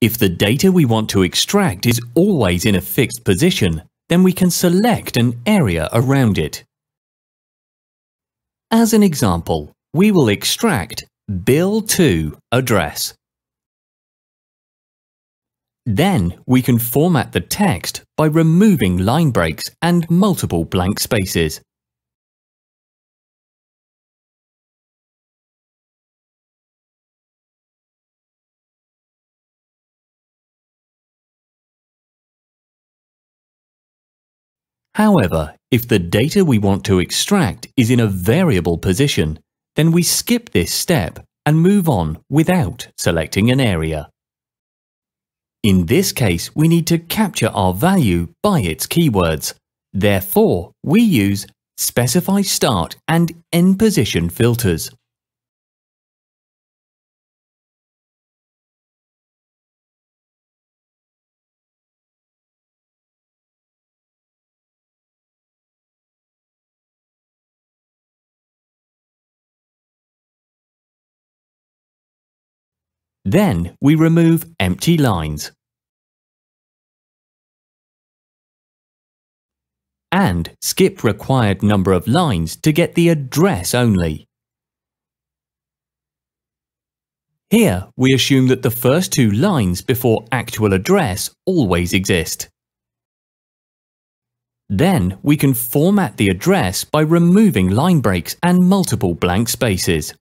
If the data we want to extract is always in a fixed position, then we can select an area around it. As an example, we will extract bill to address. Then we can format the text by removing line breaks and multiple blank spaces. However, if the data we want to extract is in a variable position, then we skip this step and move on without selecting an area. In this case, we need to capture our value by its keywords. Therefore, we use specify start and end position filters. Then we remove empty lines. And skip required number of lines to get the address only. Here we assume that the first two lines before actual address always exist. Then we can format the address by removing line breaks and multiple blank spaces.